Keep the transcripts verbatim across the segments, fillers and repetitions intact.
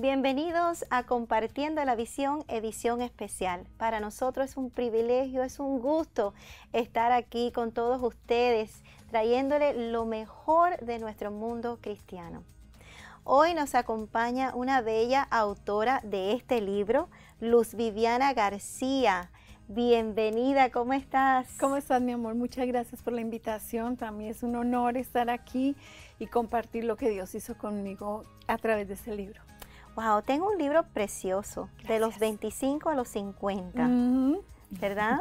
Bienvenidos a Compartiendo la Visión, edición especial. Para nosotros es un privilegio, es un gusto estar aquí con todos ustedes, trayéndole lo mejor de nuestro mundo cristiano. Hoy nos acompaña una bella autora de este libro, Luz Viviana García. Bienvenida, ¿cómo estás? ¿Cómo estás, mi amor? Muchas gracias por la invitación. Para mí es un honor estar aquí y compartir lo que Dios hizo conmigo a través de este libro. Wow, tengo un libro precioso, gracias. De los veinticinco a los cincuenta, mm-hmm. ¿verdad?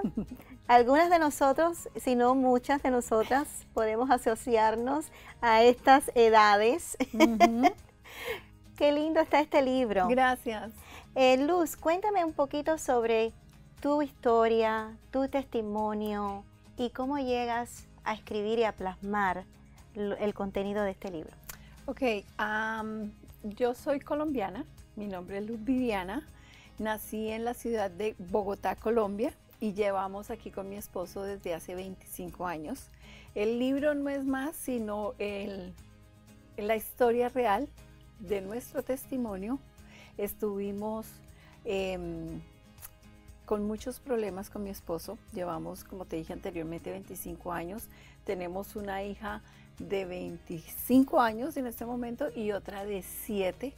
Algunas de nosotros, si no muchas de nosotras, podemos asociarnos a estas edades. Mm-hmm. Qué lindo está este libro. Gracias. Eh, Luz, cuéntame un poquito sobre tu historia, tu testimonio y cómo llegas a escribir y a plasmar el contenido de este libro. Ok, um, yo soy colombiana, mi nombre es Luz Viviana, nací en la ciudad de Bogotá, Colombia, y llevamos aquí con mi esposo desde hace veinticinco años. El libro no es más sino el, la historia real de nuestro testimonio. Estuvimos eh, con muchos problemas con mi esposo, llevamos, como te dije anteriormente, veinticinco años, tenemos una hija de veinticinco años en este momento y otra de siete,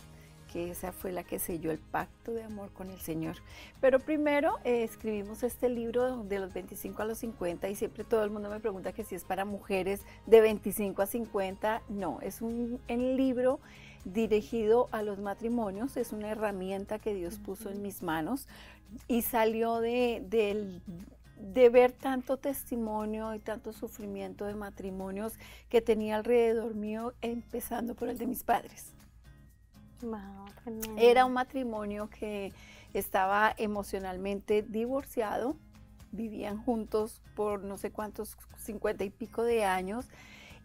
que esa fue la que selló el pacto de amor con el Señor. Pero primero eh, escribimos este libro de los veinticinco a los cincuenta, y siempre todo el mundo me pregunta que si es para mujeres de veinticinco a cincuenta. No, es un, un libro dirigido a los matrimonios, es una herramienta que Dios puso en mis manos. Y salió de, de, de ver tanto testimonio y tanto sufrimiento de matrimonios que tenía alrededor mío, empezando por el de mis padres. Wow, era un matrimonio que estaba emocionalmente divorciado, vivían juntos por no sé cuántos, cincuenta y pico de años,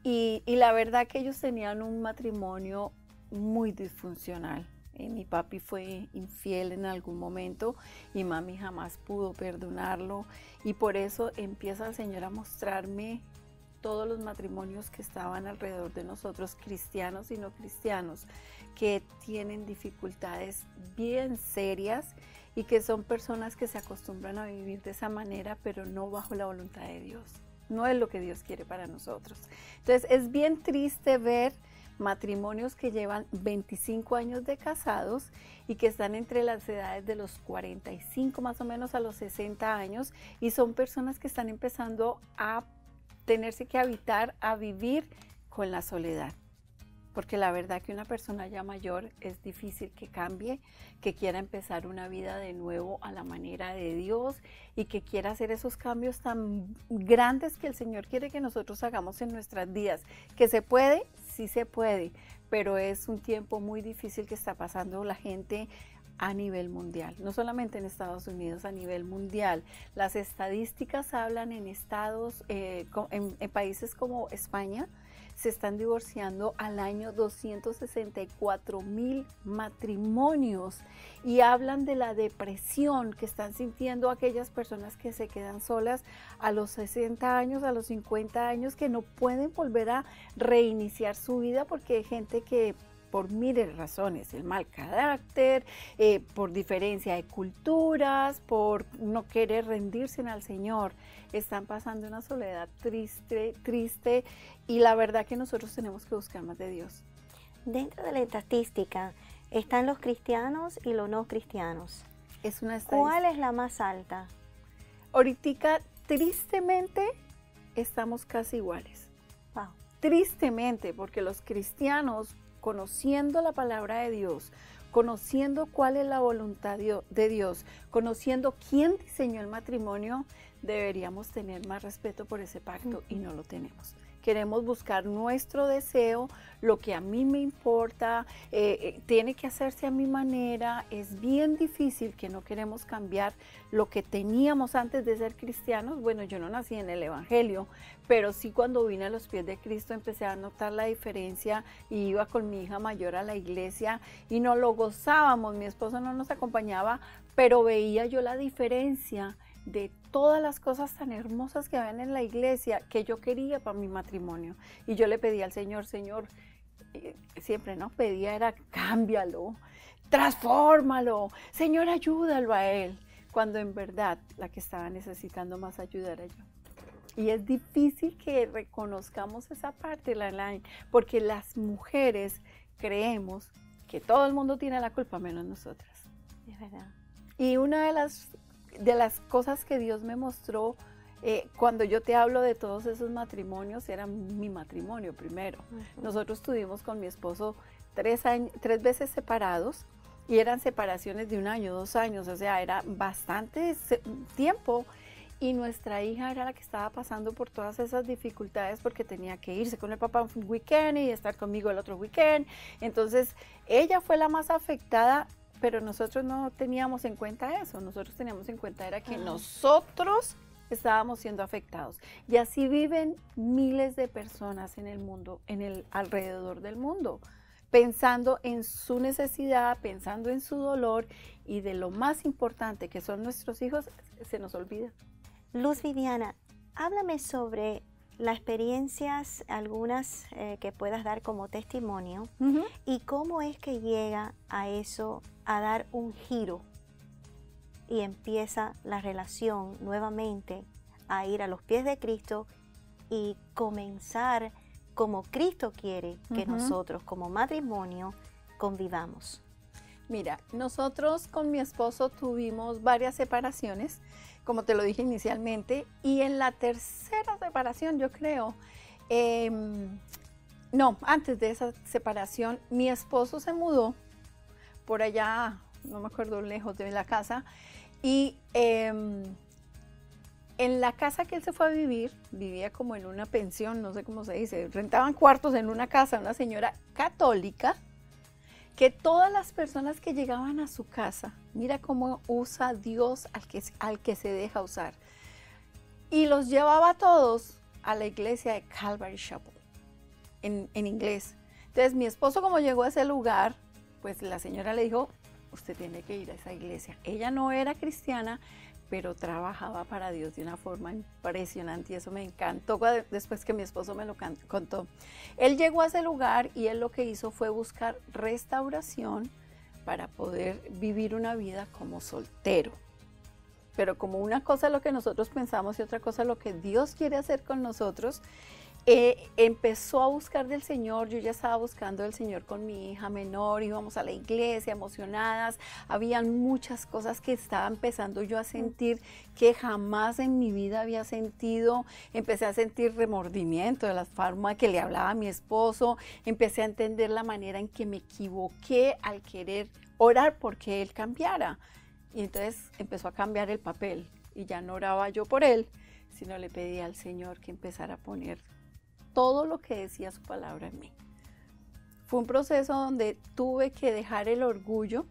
y, y la verdad que ellos tenían un matrimonio muy disfuncional. Mi papi fue infiel en algún momento y mami jamás pudo perdonarlo, y por eso empieza el Señor a mostrarme todos los matrimonios que estaban alrededor de nosotros, cristianos y no cristianos, que tienen dificultades bien serias y que son personas que se acostumbran a vivir de esa manera, pero no bajo la voluntad de Dios. No es lo que Dios quiere para nosotros. Entonces es bien triste ver matrimonios que llevan veinticinco años de casados y que están entre las edades de los cuarenta y cinco más o menos a los sesenta años, y son personas que están empezando a tenerse que habitar, a vivir con la soledad. Porque la verdad que una persona ya mayor es difícil que cambie, que quiera empezar una vida de nuevo a la manera de Dios y que quiera hacer esos cambios tan grandes que el Señor quiere que nosotros hagamos en nuestras vidas. Que se puede, sí se puede, pero es un tiempo muy difícil que está pasando la gente a nivel mundial, no solamente en Estados Unidos, a nivel mundial. Las estadísticas hablan en estados, eh, en, en países como España, se están divorciando al año doscientos sesenta y cuatro mil matrimonios, y hablan de la depresión que están sintiendo aquellas personas que se quedan solas a los sesenta años, a los cincuenta años, que no pueden volver a reiniciar su vida, porque hay gente que por miles razones, el mal carácter, eh, por diferencia de culturas, por no querer rendirse al Señor, están pasando una soledad triste, triste, y la verdad que nosotros tenemos que buscar más de Dios. Dentro de la estadística están los cristianos y los no cristianos. Es una estadística. ¿Cuál es la más alta? Ahorita, tristemente, estamos casi iguales. Wow. Tristemente, porque los cristianos, conociendo la palabra de Dios, conociendo cuál es la voluntad de Dios, conociendo quién diseñó el matrimonio, deberíamos tener más respeto por ese pacto, y no lo tenemos. Queremos buscar nuestro deseo, lo que a mí me importa, eh, eh, tiene que hacerse a mi manera. Es bien difícil que no queremos cambiar lo que teníamos antes de ser cristianos. Bueno, yo no nací en el Evangelio, pero sí cuando vine a los pies de Cristo empecé a notar la diferencia, y iba con mi hija mayor a la iglesia y nos lo gozábamos. Mi esposo no nos acompañaba, pero veía yo la diferencia de todas las cosas tan hermosas que habían en la iglesia que yo quería para mi matrimonio. Y yo le pedí al Señor, Señor, eh, siempre no pedía era cámbialo, transfórmalo, Señor, ayúdalo a él, cuando en verdad la que estaba necesitando más ayuda era yo. Y es difícil que reconozcamos esa parte, Elaine, porque las mujeres creemos que todo el mundo tiene la culpa menos nosotras. Es verdad. Y una de las, de las cosas que Dios me mostró, eh, cuando yo te hablo de todos esos matrimonios, era mi matrimonio primero. Uh-huh. Nosotros tuvimos con mi esposo tres, años, tres veces separados, y eran separaciones de un año, dos años, o sea, era bastante tiempo. Y nuestra hija era la que estaba pasando por todas esas dificultades porque tenía que irse con el papá un weekend y estar conmigo el otro weekend. Entonces, ella fue la más afectada, pero nosotros no teníamos en cuenta eso. Nosotros teníamos en cuenta era que nosotros estábamos siendo afectados. Y así viven miles de personas en el mundo, en el alrededor del mundo, pensando en su necesidad, pensando en su dolor, y de lo más importante que son nuestros hijos, se nos olvida. Luz Viviana, háblame sobre las experiencias, algunas eh, que puedas dar como testimonio, uh-huh, y cómo es que llega a eso, a dar un giro y empieza la relación nuevamente a ir a los pies de Cristo y comenzar como Cristo quiere que uh-huh nosotros como matrimonio convivamos. Mira, nosotros con mi esposo tuvimos varias separaciones, como te lo dije inicialmente, y en la tercera separación, yo creo, eh, no, antes de esa separación, mi esposo se mudó por allá, no me acuerdo, lejos de la casa, y eh, en la casa que él se fue a vivir, vivía como en una pensión, no sé cómo se dice, rentaban cuartos en una casa, una señora católica, que todas las personas que llegaban a su casa, mira cómo usa Dios al que, al que se deja usar, y los llevaba a todos a la iglesia de Calvary Chapel, en, en inglés. Entonces, mi esposo, como llegó a ese lugar, pues la señora le dijo, usted tiene que ir a esa iglesia. Ella no era cristiana, pero trabajaba para Dios de una forma impresionante, y eso me encantó después que mi esposo me lo contó. Él llegó a ese lugar y él lo que hizo fue buscar restauración para poder vivir una vida como soltero. Pero como una cosa es lo que nosotros pensamos y otra cosa es lo que Dios quiere hacer con nosotros, eh, empezó a buscar del Señor. Yo ya estaba buscando del Señor con mi hija menor, íbamos a la iglesia emocionadas, habían muchas cosas que estaba empezando yo a sentir que jamás en mi vida había sentido. Empecé a sentir remordimiento de la forma que le hablaba a mi esposo, empecé a entender la manera en que me equivoqué al querer orar porque él cambiara, y entonces empezó a cambiar el papel, y ya no oraba yo por él, sino le pedía al Señor que empezara a poner todo lo que decía su palabra en mí. Fue un proceso donde tuve que dejar el orgullo,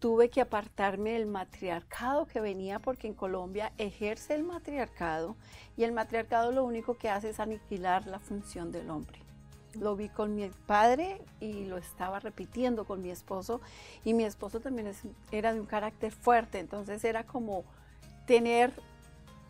tuve que apartarme del matriarcado que venía, porque en Colombia ejerce el matriarcado, y el matriarcado lo único que hace es aniquilar la función del hombre. Lo vi con mi padre y lo estaba repitiendo con mi esposo, y mi esposo también es, era de un carácter fuerte, entonces era como tener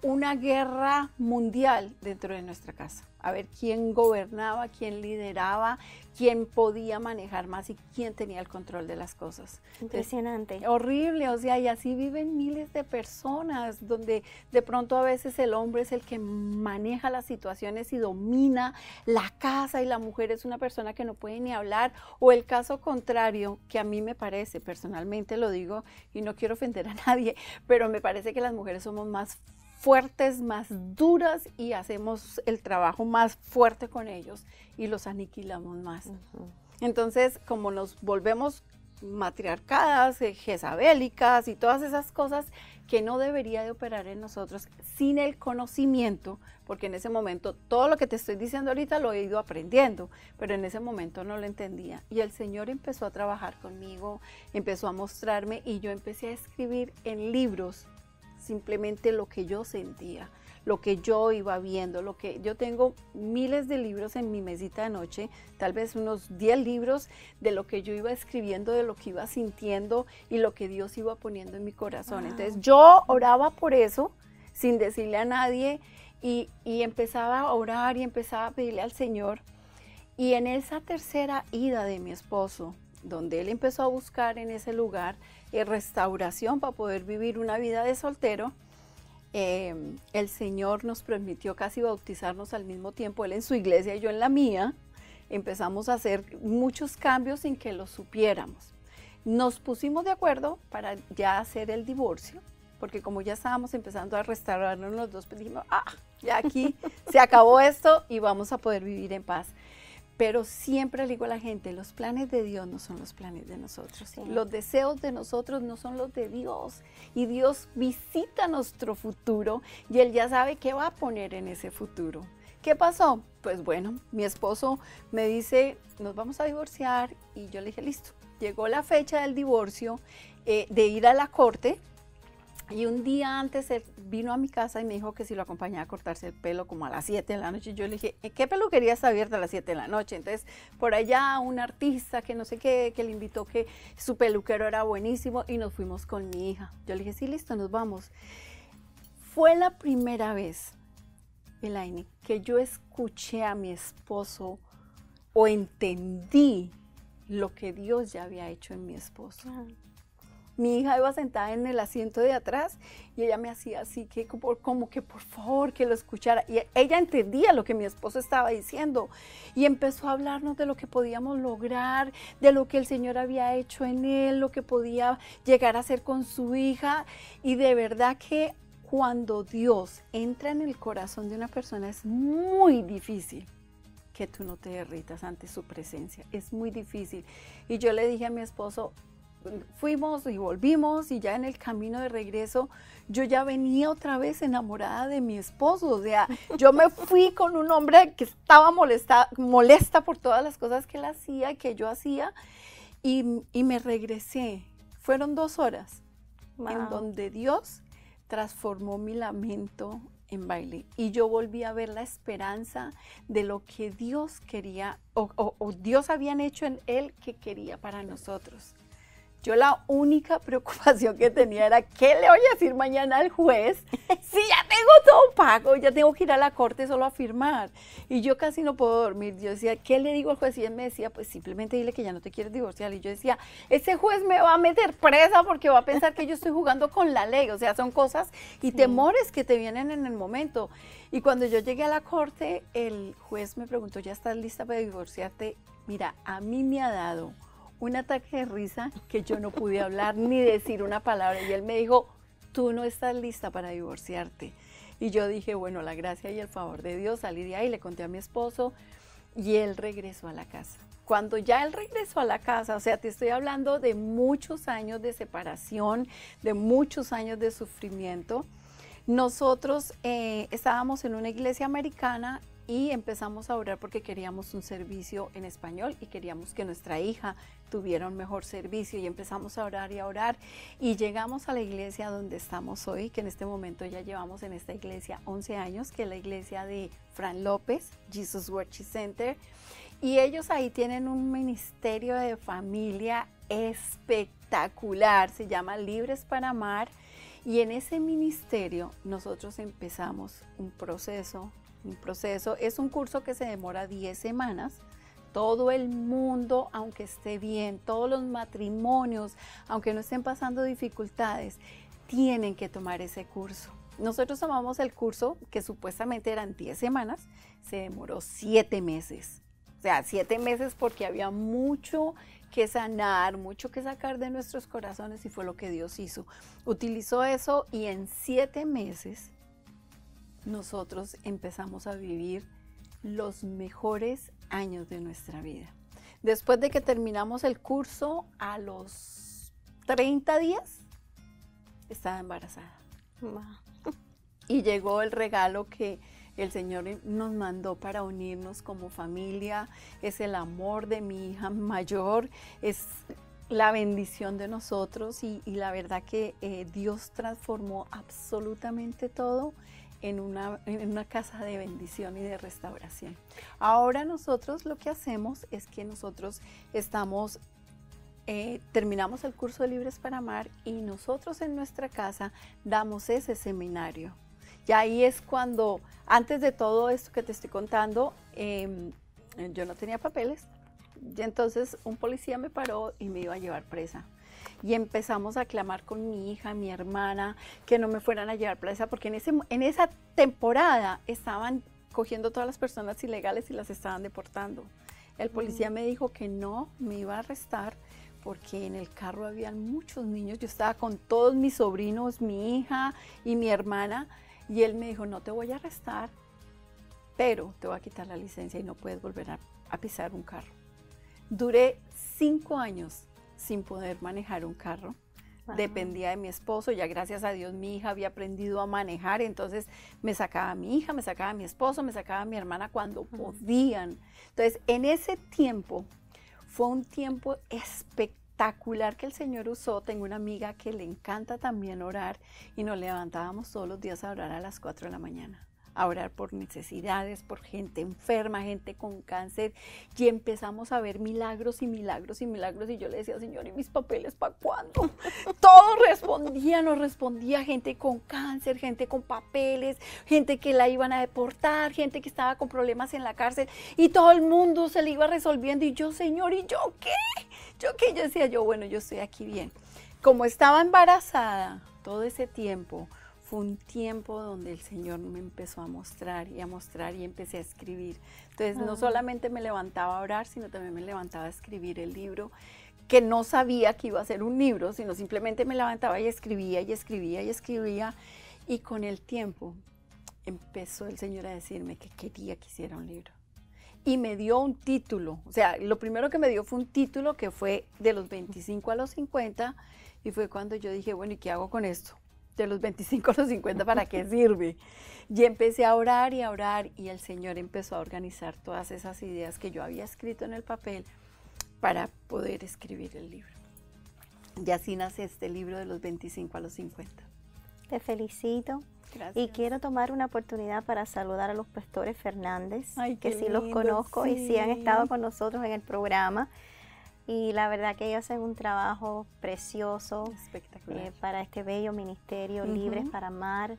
una guerra mundial dentro de nuestra casa. A ver quién gobernaba, quién lideraba, quién podía manejar más y quién tenía el control de las cosas. Impresionante. Entonces, horrible, o sea, y así viven miles de personas, donde de pronto a veces el hombre es el que maneja las situaciones y domina la casa, y la mujer es una persona que no puede ni hablar, o el caso contrario, que a mí me parece, personalmente lo digo y no quiero ofender a nadie, pero me parece que las mujeres somos más fuertes, fuertes, más duras, y hacemos el trabajo más fuerte con ellos y los aniquilamos más. Uh-huh. Entonces, como nos volvemos matriarcadas, jezabélicas y todas esas cosas que no debería de operar en nosotros sin el conocimiento, porque en ese momento todo lo que te estoy diciendo ahorita lo he ido aprendiendo, pero en ese momento no lo entendía. Y el Señor empezó a trabajar conmigo, empezó a mostrarme, y yo empecé a escribir en libros simplemente lo que yo sentía, lo que yo iba viendo, lo que yo tengo miles de libros en mi mesita de noche, tal vez unos diez libros de lo que yo iba escribiendo, de lo que iba sintiendo y lo que Dios iba poniendo en mi corazón. Wow. Entonces yo oraba por eso sin decirle a nadie, y, y empezaba a orar y empezaba a pedirle al Señor. Y en esa tercera ida de mi esposo, donde él empezó a buscar en ese lugar eh, restauración para poder vivir una vida de soltero. Eh, el Señor nos permitió casi bautizarnos al mismo tiempo, él en su iglesia y yo en la mía. Empezamos a hacer muchos cambios sin que lo supiéramos. Nos pusimos de acuerdo para ya hacer el divorcio, porque como ya estábamos empezando a restaurarnos los dos, pues dijimos, ah, ya aquí se acabó esto y vamos a poder vivir en paz. Pero siempre le digo a la gente, los planes de Dios no son los planes de nosotros. Sí. Los deseos de nosotros no son los de Dios. Y Dios visita nuestro futuro y Él ya sabe qué va a poner en ese futuro. ¿Qué pasó? Pues bueno, mi esposo me dice, nos vamos a divorciar. Y yo le dije, listo. Llegó la fecha del divorcio, eh, de ir a la corte. Y un día antes él vino a mi casa y me dijo que si lo acompañaba a cortarse el pelo como a las siete de la noche. Yo le dije, ¿qué peluquería está abierta a las siete de la noche? Entonces, por allá un artista que no sé qué, que le invitó, que su peluquero era buenísimo, y nos fuimos con mi hija. Yo le dije, sí, listo, nos vamos. Fue la primera vez, Elaine, que yo escuché a mi esposo o entendí lo que Dios ya había hecho en mi esposo. Ajá. Mi hija iba sentada en el asiento de atrás y ella me hacía así, que como, como que por favor que lo escuchara. Y ella entendía lo que mi esposo estaba diciendo y empezó a hablarnos de lo que podíamos lograr, de lo que el Señor había hecho en él, lo que podía llegar a hacer con su hija. Y de verdad que cuando Dios entra en el corazón de una persona es muy difícil que tú no te derritas ante su presencia. Es muy difícil. Y yo le dije a mi esposo, fuimos y volvimos, y ya en el camino de regreso yo ya venía otra vez enamorada de mi esposo. O sea, yo me fui con un hombre que estaba molesta, molesta por todas las cosas que él hacía, que yo hacía, y, y me regresé. Fueron dos horas wow. en donde Dios transformó mi lamento en baile, y yo volví a ver la esperanza de lo que Dios quería o, o, o Dios habían hecho en él que quería para nosotros. Yo la única preocupación que tenía era, ¿qué le voy a decir mañana al juez? Si ya tengo todo pago, ya tengo que ir a la corte solo a firmar. Y yo casi no puedo dormir. Yo decía, ¿qué le digo al juez? Y él me decía, pues simplemente dile que ya no te quieres divorciar. Y yo decía, ese juez me va a meter presa porque va a pensar que yo estoy jugando con la ley. O sea, son cosas y temores que te vienen en el momento. Y cuando yo llegué a la corte, el juez me preguntó, ¿ya estás lista para divorciarte? Mira, a mí me ha dado un ataque de risa que yo no pude hablar ni decir una palabra, y él me dijo, tú no estás lista para divorciarte. Y yo dije, bueno, la gracia y el favor de Dios, salí de ahí, le conté a mi esposo y él regresó a la casa. Cuando ya él regresó a la casa, o sea, te estoy hablando de muchos años de separación, de muchos años de sufrimiento. Nosotros eh, estábamos en una iglesia americana y empezamos a orar porque queríamos un servicio en español y queríamos que nuestra hija tuviera un mejor servicio, y empezamos a orar y a orar, y llegamos a la iglesia donde estamos hoy, que en este momento ya llevamos en esta iglesia once años, que es la iglesia de Fran López, Jesus Worship Center, y ellos ahí tienen un ministerio de familia espectacular, se llama Libres para Amar, y en ese ministerio nosotros empezamos un proceso. Un proceso, es un curso que se demora diez semanas. Todo el mundo, aunque esté bien, todos los matrimonios, aunque no estén pasando dificultades, tienen que tomar ese curso. Nosotros tomamos el curso que supuestamente eran diez semanas, se demoró siete meses. O sea, siete meses porque había mucho que sanar, mucho que sacar de nuestros corazones, y fue lo que Dios hizo. Utilizó eso, y en siete meses nosotros empezamos a vivir los mejores años de nuestra vida. Después de que terminamos el curso, a los treinta días, estaba embarazada. Y llegó el regalo que el Señor nos mandó para unirnos como familia. Es el amor de mi hija mayor, es la bendición de nosotros, y, y la verdad que eh, Dios transformó absolutamente todo en una, en una casa de bendición y de restauración. Ahora nosotros lo que hacemos es que nosotros estamos, eh, terminamos el curso de Libres para Amar, y nosotros en nuestra casa damos ese seminario. Y ahí es cuando, antes de todo esto que te estoy contando, eh, yo no tenía papeles, Y entonces un policía me paró y me iba a llevar presa. Y empezamos a clamar con mi hija, mi hermana, que no me fueran a llevar presa, porque en, ese, en esa temporada estaban cogiendo todas las personas ilegales y las estaban deportando. El policía me dijo que no, me iba a arrestar, porque en el carro habían muchos niños. Yo estaba con todos mis sobrinos, mi hija y mi hermana, y él me dijo, no te voy a arrestar, pero te voy a quitar la licencia y no puedes volver a, a pisar un carro. Duré cinco años sin poder manejar un carro. Ajá. Dependía de mi esposo, ya gracias a Dios mi hija había aprendido a manejar, entonces me sacaba a mi hija, me sacaba a mi esposo, me sacaba a mi hermana cuando Ajá. podían. Entonces en ese tiempo, fue un tiempo espectacular que el Señor usó. Tengo una amiga que le encanta también orar y nos levantábamos todos los días a orar a las cuatro de la mañana. A orar por necesidades, por gente enferma, gente con cáncer, y empezamos a ver milagros y milagros y milagros, y yo le decía, Señor, ¿y mis papeles para cuándo? Todos respondían, nos respondía gente con cáncer, gente con papeles, gente que la iban a deportar, gente que estaba con problemas en la cárcel, y todo el mundo se le iba resolviendo, y yo, Señor, ¿y yo qué? ¿Yo qué? Yo decía, yo, bueno, yo estoy aquí bien. Como estaba embarazada todo ese tiempo, fue un tiempo donde el Señor me empezó a mostrar y a mostrar y empecé a escribir. Entonces, Ajá. no solamente me levantaba a orar, sino también me levantaba a escribir el libro, que no sabía que iba a ser un libro, sino simplemente me levantaba y escribía y escribía y escribía. Y con el tiempo empezó el Señor a decirme que quería que hiciera un libro. Y me dio un título. O sea, lo primero que me dio fue un título que fue de los veinticinco a los cincuenta. Y fue cuando yo dije, bueno, ¿y qué hago con esto? De los veinticinco a los cincuenta, ¿para qué sirve? Y empecé a orar y a orar, y el Señor empezó a organizar todas esas ideas que yo había escrito en el papel para poder escribir el libro. Y así nace este libro de los veinticinco a los cincuenta. Te felicito. Gracias. Y quiero tomar una oportunidad para saludar a los pastores Fernández, Ay, que sí lindo, los conozco sí. y sí han estado con nosotros en el programa. Y la verdad que ellos hacen un trabajo precioso eh, para este bello ministerio, uh-huh. Libres para Amar.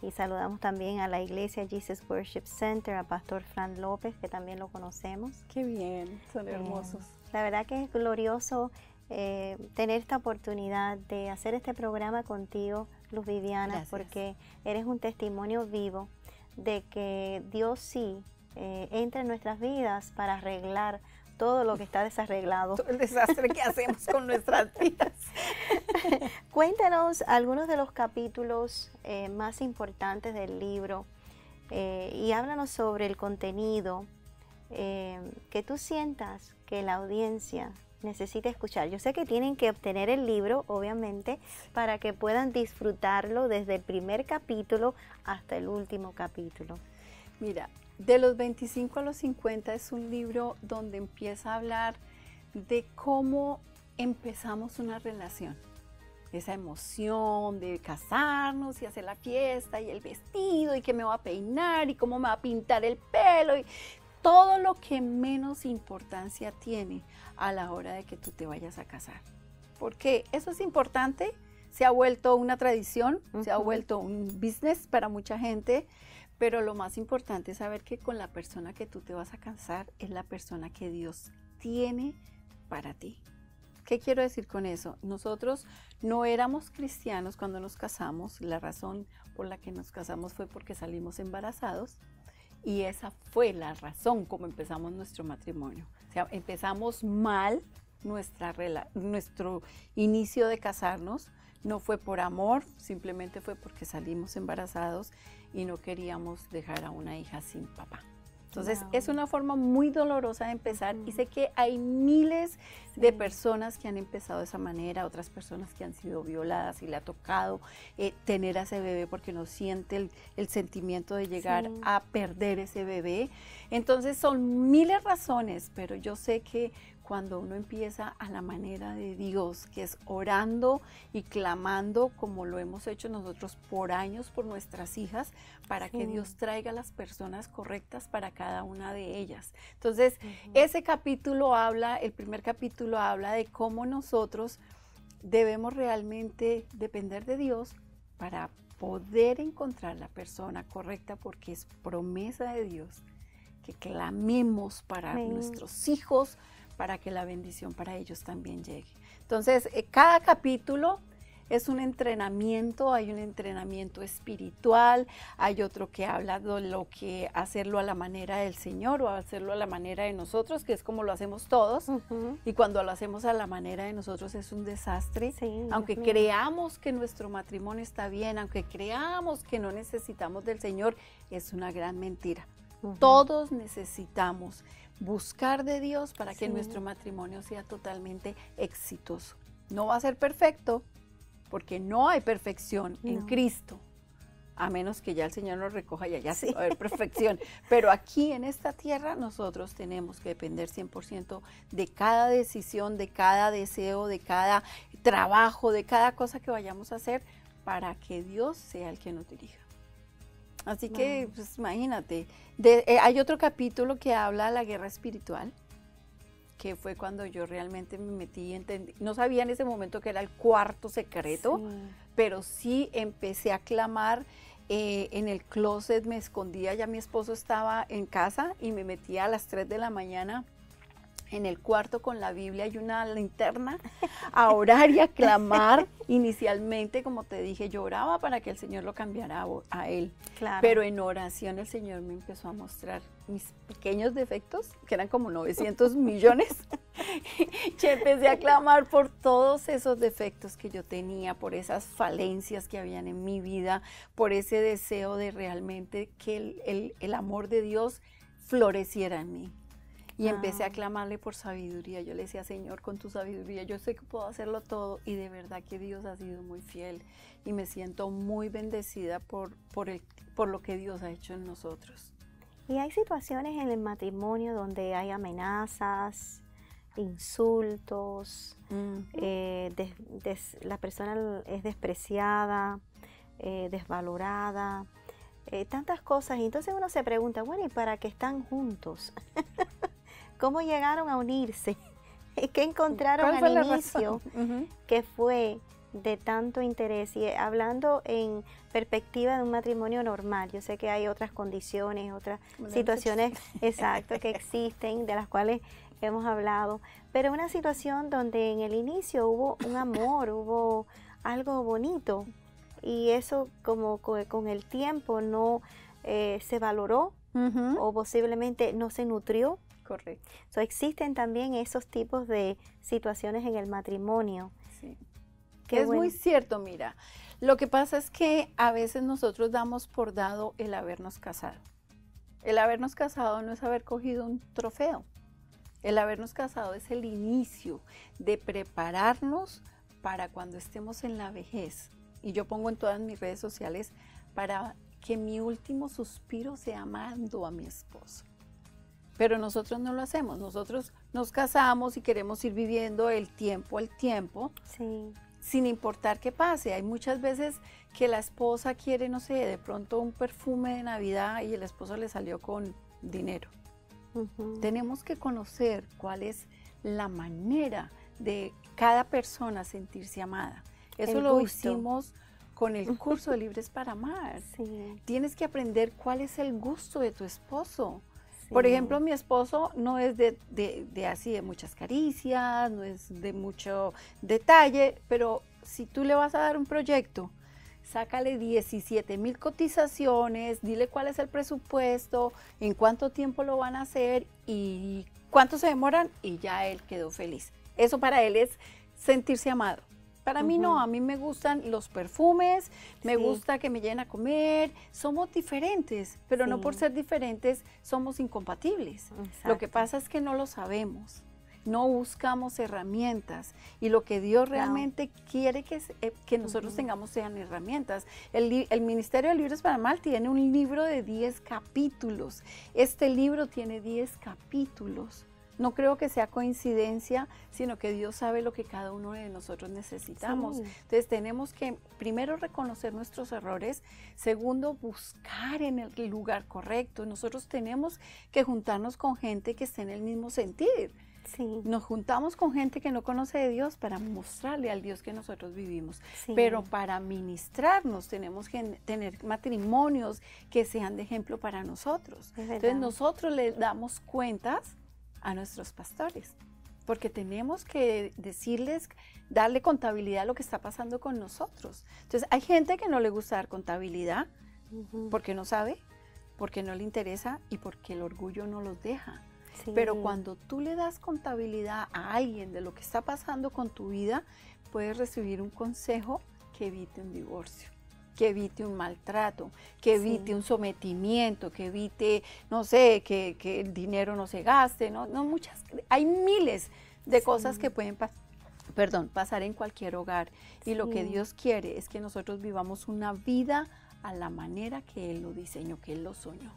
Y saludamos también a la iglesia Jesus Worship Center, a Pastor Fran López, que también lo conocemos. ¡Qué bien! Son hermosos. Eh, la verdad que es glorioso eh, tener esta oportunidad de hacer este programa contigo, Luz Viviana, Gracias. Porque eres un testimonio vivo de que Dios sí eh, entra en nuestras vidas para arreglar todo lo que está desarreglado. Todo el desastre que hacemos con nuestras vidas. Cuéntanos algunos de los capítulos eh, más importantes del libro eh, y háblanos sobre el contenido eh, que tú sientas que la audiencia necesita escuchar. Yo sé que tienen que obtener el libro, obviamente, para que puedan disfrutarlo desde el primer capítulo hasta el último capítulo. Mira, de los veinticinco a los cincuenta es un libro donde empieza a hablar de cómo empezamos una relación. Esa emoción de casarnos y hacer la fiesta y el vestido y que me va a peinar y cómo me va a pintar el pelo. Y todo lo que menos importancia tiene a la hora de que tú te vayas a casar. Porque eso es importante, se ha vuelto una tradición, se ha vuelto un business para mucha gente. Pero lo más importante es saber que con la persona que tú te vas a casar es la persona que Dios tiene para ti. ¿Qué quiero decir con eso? Nosotros no éramos cristianos cuando nos casamos. La razón por la que nos casamos fue porque salimos embarazados. Y esa fue la razón como empezamos nuestro matrimonio. O sea, empezamos mal nuestra rela- nuestro inicio de casarnos. No fue por amor, simplemente fue porque salimos embarazados y no queríamos dejar a una hija sin papá. Entonces, wow. es una forma muy dolorosa de empezar mm. y sé que hay miles sí. de personas que han empezado de esa manera, otras personas que han sido violadas y le ha tocado eh, tener a ese bebé porque no siente el, el sentimiento de llegar sí. a perder ese bebé. Entonces, son miles de razones, pero yo sé que cuando uno empieza a la manera de Dios, que es orando y clamando, como lo hemos hecho nosotros por años por nuestras hijas, para sí. que Dios traiga las personas correctas para cada una de ellas. Entonces, uh-huh. ese capítulo habla, el primer capítulo habla de cómo nosotros debemos realmente depender de Dios para poder encontrar la persona correcta, porque es promesa de Dios que clamemos para sí. nuestros hijos, para que la bendición para ellos también llegue. Entonces, eh, cada capítulo es un entrenamiento, hay un entrenamiento espiritual, hay otro que habla de lo que hacerlo a la manera del Señor o hacerlo a la manera de nosotros, que es como lo hacemos todos. Uh-huh. Y cuando lo hacemos a la manera de nosotros es un desastre. Sí, aunque Dios creamos mío. que nuestro matrimonio está bien, aunque creamos que no necesitamos del Señor, es una gran mentira. Uh-huh. Todos necesitamos buscar de Dios para sí. que nuestro matrimonio sea totalmente exitoso. No va a ser perfecto, porque no hay perfección no. en Cristo, a menos que ya el Señor nos recoja y allá sí va a haber perfección. Pero aquí en esta tierra nosotros tenemos que depender cien por ciento de cada decisión, de cada deseo, de cada trabajo, de cada cosa que vayamos a hacer para que Dios sea el que nos dirija. Así wow. que, pues, imagínate, de, eh, hay otro capítulo que habla de la guerra espiritual, que fue cuando yo realmente me metí y entendí. No sabía en ese momento que era el cuarto secreto, sí. pero sí empecé a clamar eh, en el closet, me escondía, ya mi esposo estaba en casa y me metía a las tres de la mañana en el cuarto con la Biblia y una linterna a orar y a clamar. Inicialmente, como te dije, yo oraba para que el Señor lo cambiara a, a él. Claro. Pero en oración el Señor me empezó a mostrar mis pequeños defectos, que eran como novecientos millones. Yo empecé a clamar por todos esos defectos que yo tenía, por esas falencias que habían en mi vida, por ese deseo de realmente que el, el, el amor de Dios floreciera en mí. Y ah. empecé a clamarle por sabiduría. Yo le decía, Señor, con tu sabiduría, yo sé que puedo hacerlo todo. Y de verdad que Dios ha sido muy fiel. Y me siento muy bendecida por, por, el, por lo que Dios ha hecho en nosotros. Y hay situaciones en el matrimonio donde hay amenazas, insultos, mm. eh, des, des, la persona es despreciada, eh, desvalorada. Eh, tantas cosas, y entonces uno se pregunta, bueno, ¿y para qué están juntos? ¿Cómo llegaron a unirse? ¿Qué encontraron al inicio uh-huh. que fue de tanto interés? Y eh, hablando en perspectiva de un matrimonio normal, yo sé que hay otras condiciones, otras bueno, situaciones exacto que existen, de las cuales hemos hablado, pero una situación donde en el inicio hubo un amor, hubo algo bonito, y eso como con el tiempo no eh, se valoró uh-huh. o posiblemente no se nutrió. Correcto. So, existen también esos tipos de situaciones en el matrimonio. Sí. Qué es bueno. Muy cierto, mira. Lo que pasa es que a veces nosotros damos por dado el habernos casado. El habernos casado no es haber cogido un trofeo. El habernos casado es el inicio de prepararnos para cuando estemos en la vejez. Y yo pongo en todas mis redes sociales para que mi último suspiro sea amando a mi esposo. Pero nosotros no lo hacemos. Nosotros nos casamos y queremos ir viviendo el tiempo, el tiempo, sí. sin importar qué pase. Hay muchas veces que la esposa quiere, no sé, de pronto un perfume de Navidad y el esposo le salió con dinero. Uh-huh. Tenemos que conocer cuál es la manera de cada persona sentirse amada. Eso lo hicimos con el curso de Libres para Amar. Sí. Tienes que aprender cuál es el gusto de tu esposo. Sí. Por ejemplo, mi esposo no es de, de, de así de muchas caricias, no es de mucho detalle, pero si tú le vas a dar un proyecto, sácale diecisiete mil cotizaciones, dile cuál es el presupuesto, en cuánto tiempo lo van a hacer y cuánto se demoran, y ya él quedó feliz. Eso para él es sentirse amado. Para mí no, a mí me gustan los perfumes, me sí. gusta que me lleven a comer, somos diferentes, pero sí. no por ser diferentes somos incompatibles. Exacto. Lo que pasa es que no lo sabemos, no buscamos herramientas, y lo que Dios realmente no. quiere que, que nosotros uh-huh. tengamos sean herramientas. El, el Ministerio de Libres para Amar tiene un libro de diez capítulos, este libro tiene diez capítulos. No creo que sea coincidencia, sino que Dios sabe lo que cada uno de nosotros necesitamos. Sí. Entonces tenemos que primero reconocer nuestros errores, segundo buscar en el lugar correcto. Nosotros tenemos que juntarnos con gente que esté en el mismo sentir. Sí. Nos juntamos con gente que no conoce de Dios para mostrarle al Dios que nosotros vivimos. Sí. Pero para ministrarnos tenemos que tener matrimonios que sean de ejemplo para nosotros. Entonces nosotros le damos cuentas a nuestros pastores. porque tenemos que decirles, darle contabilidad a lo que está pasando con nosotros. Entonces, hay gente que no le gusta dar contabilidad uh-huh. porque no sabe, porque no le interesa y porque el orgullo no los deja. Sí. Pero cuando tú le das contabilidad a alguien de lo que está pasando con tu vida, puedes recibir un consejo que evite un divorcio, que evite un maltrato, que evite sí. un sometimiento, que evite, no sé, que, que el dinero no se gaste, no, no muchas, hay miles de sí. cosas que pueden pasar. Perdón, pasar en cualquier hogar. Sí. Y lo que Dios quiere es que nosotros vivamos una vida a la manera que Él lo diseñó, que Él lo soñó.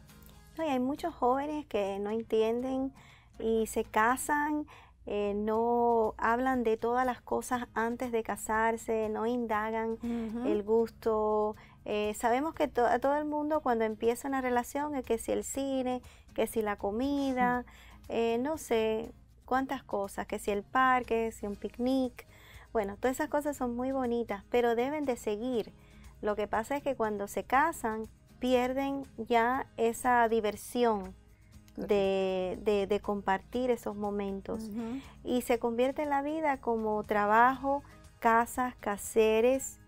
No, y hay muchos jóvenes que no entienden y se casan, eh, no hablan de todas las cosas antes de casarse, no indagan uh-huh. el gusto. Eh, sabemos que to todo el mundo cuando empieza una relación es que si el cine, que si la comida, uh-huh. eh, no sé... cuántas cosas, que si el parque, si un picnic, bueno, todas esas cosas son muy bonitas, pero deben de seguir. Lo que pasa es que cuando se casan, pierden ya esa diversión de, de, de compartir esos momentos. Uh-huh. Y se convierte en la vida como trabajo, casas, caseres,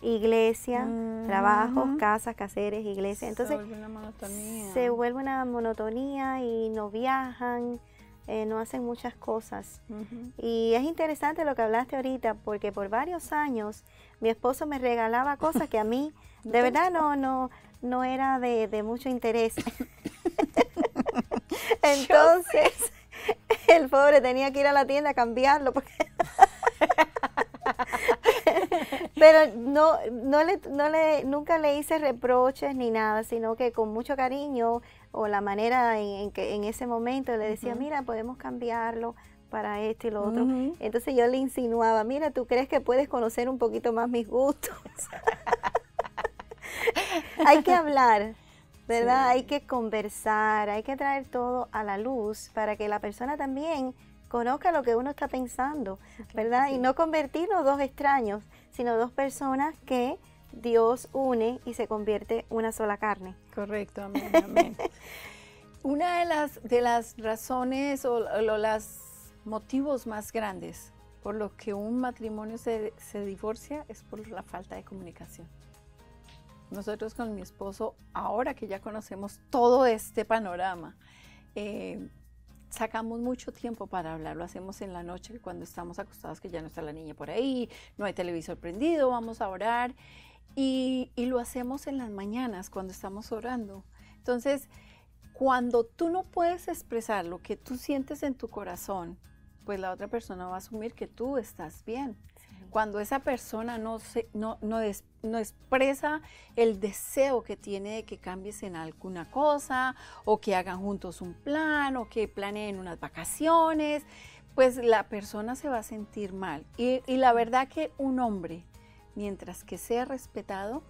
iglesia, uh-huh. trabajos, casas, caseres, iglesia. Entonces, se vuelve una monotonía. Se vuelve una monotonía y no viajan. Eh, no hacen muchas cosas. Uh-huh. Y es interesante lo que hablaste ahorita, porque por varios años mi esposo me regalaba cosas que a mí de verdad no, no, no era de, de mucho interés. Entonces, el pobre tenía que ir a la tienda a cambiarlo. Porque pero no, no le, no le, nunca le hice reproches ni nada, sino que con mucho cariño o la manera en, en que en ese momento le decía, uh-huh. mira, podemos cambiarlo para esto y lo otro. Uh-huh. Entonces yo le insinuaba, mira, ¿tú crees que puedes conocer un poquito más mis gustos? Hay que hablar, ¿verdad? Sí. Hay que conversar, hay que traer todo a la luz para que la persona también conozca lo que uno está pensando, ¿verdad? Okay. Y no convertirnos dos extraños, sino dos personas que Dios une y se convierte una sola carne. Correcto, amén, amén. Una de las, de las razones o, o los motivos más grandes por los que un matrimonio se, se divorcia es por la falta de comunicación. Nosotros con mi esposo, ahora que ya conocemos todo este panorama, eh, sacamos mucho tiempo para hablar, lo hacemos en la noche cuando estamos acostados, que ya no está la niña por ahí, no hay televisor prendido, vamos a orar. Y, y lo hacemos en las mañanas cuando estamos orando. Entonces, cuando tú no puedes expresar lo que tú sientes en tu corazón, pues la otra persona va a asumir que tú estás bien. Sí. Cuando esa persona no, se, no, no, des, no expresa el deseo que tiene de que cambies en alguna cosa, o que hagan juntos un plan, o que planeen unas vacaciones, pues la persona se va a sentir mal. Y, y la verdad que un hombre, mientras que sea respetado,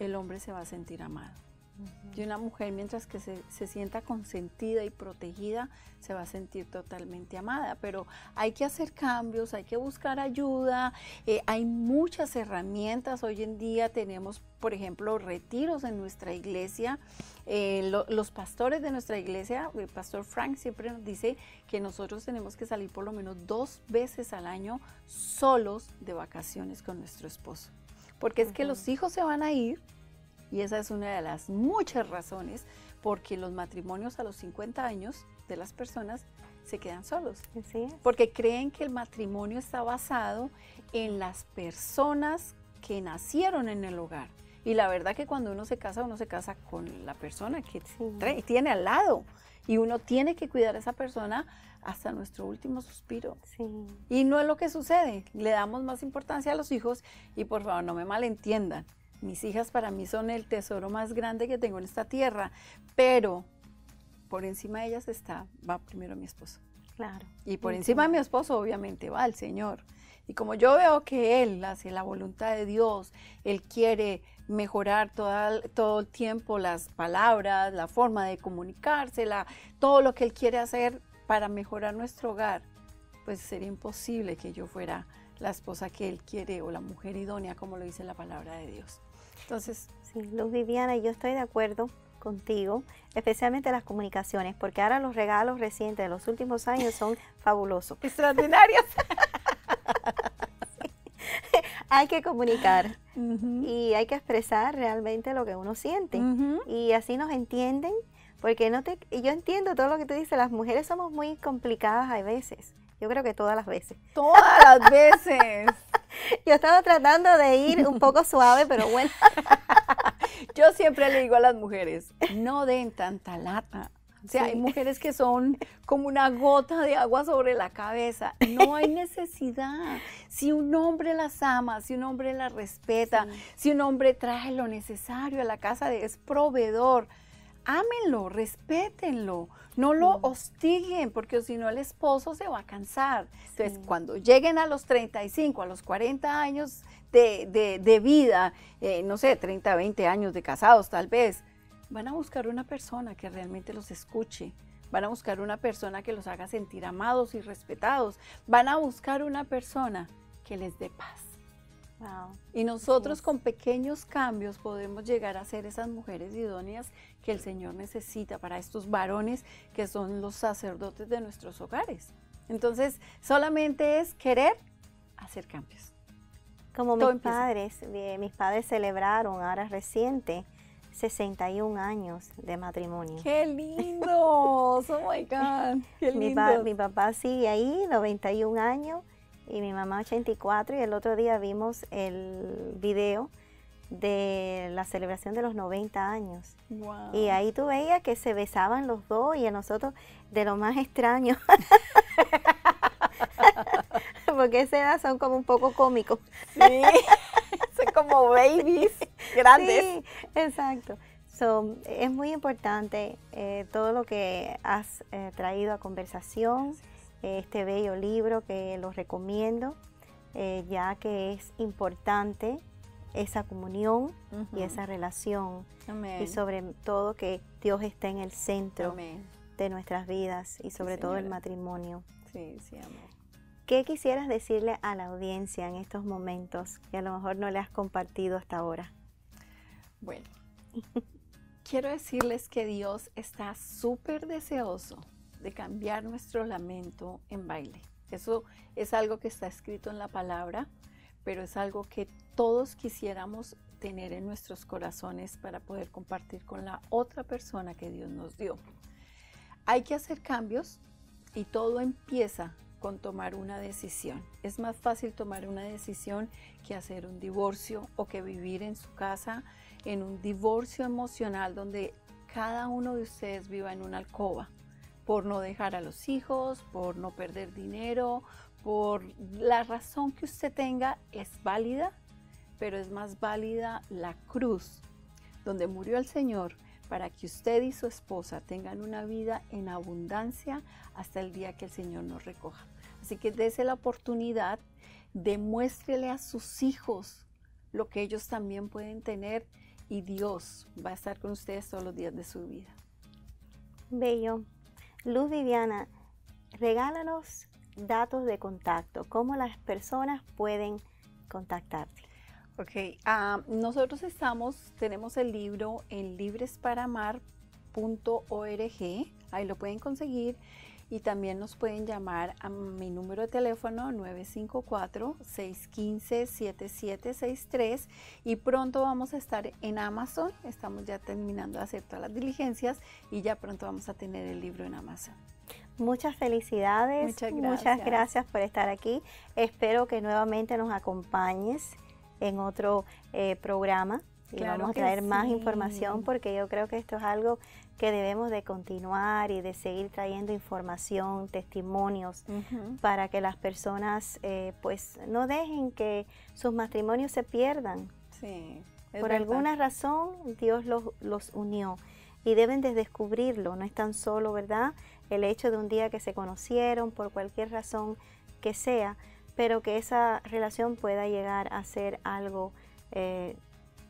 el hombre se va a sentir amado. Uh-huh. Y una mujer, mientras que se, se sienta consentida y protegida, se va a sentir totalmente amada. Pero hay que hacer cambios, hay que buscar ayuda. Eh, hay muchas herramientas. Hoy en día tenemos, por ejemplo, retiros en nuestra iglesia. Eh, lo, los pastores de nuestra iglesia, el pastor Frank siempre nos dice que nosotros tenemos que salir por lo menos dos veces al año solos de vacaciones con nuestro esposo. Porque es que los hijos se van a ir, y esa es una de las muchas razones porque los matrimonios a los cincuenta años de las personas se quedan solos. Sí. Porque creen que el matrimonio está basado en las personas que nacieron en el hogar. Y la verdad que cuando uno se casa, uno se casa con la persona que sí. tiene al lado. Y uno tiene que cuidar a esa persona hasta nuestro último suspiro. Sí. Y no es lo que sucede. Le damos más importancia a los hijos. Y por favor, no me malentiendan. Mis hijas para mí son el tesoro más grande que tengo en esta tierra, pero por encima de ellas está, va primero mi esposo. Claro. Y por encima de mi esposo, obviamente, va el Señor. Y como yo veo que Él hace la voluntad de Dios, Él quiere mejorar toda, todo el tiempo las palabras, la forma de comunicársela, todo lo que Él quiere hacer para mejorar nuestro hogar, pues sería imposible que yo fuera la esposa que Él quiere o la mujer idónea, como lo dice la palabra de Dios. Entonces, sí, Luz Viviana, yo estoy de acuerdo contigo, especialmente las comunicaciones, porque ahora los regalos recientes de los últimos años son fabulosos. Extraordinarios. Hay que comunicar uh-huh. y hay que expresar realmente lo que uno siente uh-huh. y así nos entienden, porque no te, yo entiendo todo lo que tú dices, las mujeres somos muy complicadas a veces. Yo creo que todas las veces. Todas las veces. Yo estaba tratando de ir un poco suave, pero bueno. Yo siempre le digo a las mujeres, no den tanta lata. O sea, sí. Hay mujeres que son como una gota de agua sobre la cabeza. No hay necesidad. Si un hombre las ama, si un hombre las respeta, sí. si un hombre trae lo necesario a la casa, de, es proveedor. Ámenlo, respétenlo, no lo hostiguen, porque si no el esposo se va a cansar. Entonces, sí. cuando lleguen a los treinta y cinco, a los cuarenta años de, de, de vida, eh, no sé, treinta, veinte años de casados tal vez, van a buscar una persona que realmente los escuche, van a buscar una persona que los haga sentir amados y respetados, van a buscar una persona que les dé paz. Wow. Y nosotros sí. con pequeños cambios podemos llegar a ser esas mujeres idóneas que el Señor necesita para estos varones que son los sacerdotes de nuestros hogares. Entonces, solamente es querer hacer cambios. Como Todo mis empieza. padres, mis padres celebraron ahora reciente sesenta y un años de matrimonio. ¡Qué lindo! ¡Oh, my God! ¡Qué lindo! Mi, pa mi papá sigue ahí, noventa y un años. Y mi mamá ochenta y cuatro, y el otro día vimos el video de la celebración de los noventa años. Wow. Y ahí tú veías que se besaban los dos, y a nosotros de lo más extraño. Porque a esa edad son como un poco cómicos. Sí, son como babies grandes. Sí, exacto. So, es muy importante eh, todo lo que has eh, traído a conversación. Gracias. Este bello libro que los recomiendo, eh, ya que es importante esa comunión uh-huh. y esa relación. Amén. Y sobre todo que Dios está en el centro Amén. de nuestras vidas y sobre sí, todo el matrimonio. Sí, sí, amor. ¿Qué quisieras decirle a la audiencia en estos momentos que a lo mejor no le has compartido hasta ahora? Bueno, quiero decirles que Dios está súper deseoso de cambiar nuestro lamento en baile. Eso es algo que está escrito en la palabra, pero es algo que todos quisiéramos tener en nuestros corazones para poder compartir con la otra persona que Dios nos dio. Hay que hacer cambios y todo empieza con tomar una decisión. Es más fácil tomar una decisión que hacer un divorcio o que vivir en su casa en un divorcio emocional donde cada uno de ustedes viva en una alcoba, por no dejar a los hijos, por no perder dinero, por la razón que usted tenga es válida, pero es más válida la cruz, donde murió el Señor para que usted y su esposa tengan una vida en abundancia hasta el día que el Señor nos recoja. Así que dése la oportunidad, demuéstrele a sus hijos lo que ellos también pueden tener y Dios va a estar con ustedes todos los días de su vida. Bello. Luz Viviana, regálanos datos de contacto, cómo las personas pueden contactarte. Ok, uh, nosotros estamos, tenemos el libro en libres para amar punto org, ahí lo pueden conseguir y también nos pueden llamar a mi número de teléfono nueve cinco cuatro, seis uno cinco, siete siete seis tres y pronto vamos a estar en Amazon, estamos ya terminando de hacer todas las diligencias y ya pronto vamos a tener el libro en Amazon. Muchas felicidades, muchas gracias, muchas gracias por estar aquí, espero que nuevamente nos acompañes en otro eh, programa. Y claro vamos a traer sí. más información porque yo creo que esto es algo que debemos de continuar y de seguir trayendo información, testimonios, uh-huh. para que las personas eh, pues no dejen que sus matrimonios se pierdan. Sí, por verdad. Alguna razón Dios los, los unió y deben de descubrirlo, no es tan solo, ¿verdad? El hecho de un día que se conocieron por cualquier razón que sea, pero que esa relación pueda llegar a ser algo eh,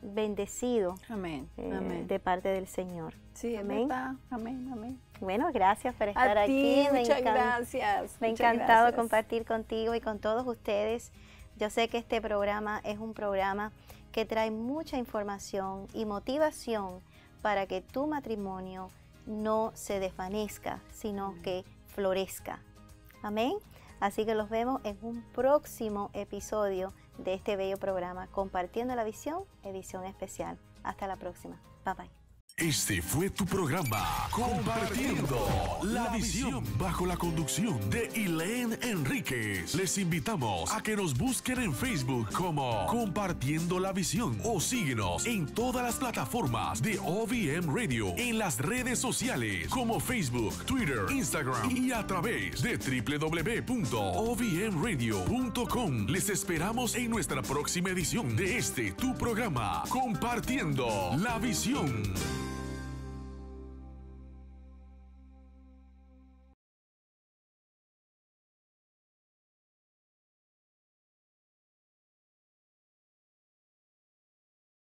bendecido amén, eh, amén. de parte del Señor. Sí, amén. Verdad. Amén, amén. Bueno, gracias por estar a aquí. Ti, me muchas gracias. Me ha encantado gracias. compartir contigo y con todos ustedes. Yo sé que este programa es un programa que trae mucha información y motivación para que tu matrimonio no se desvanezca, sino que florezca. Amén. Así que los vemos en un próximo episodio de este bello programa, Compartiendo la Visión, edición especial. Hasta la próxima. Bye bye. Este fue tu programa, Compartiendo la Visión, bajo la conducción de Elaine Enríquez. Les invitamos a que nos busquen en Facebook como Compartiendo la Visión o síguenos en todas las plataformas de O V M Radio, en las redes sociales como Facebook, Twitter, Instagram y a través de w w w punto o v m radio punto com. Les esperamos en nuestra próxima edición de este tu programa, Compartiendo la Visión.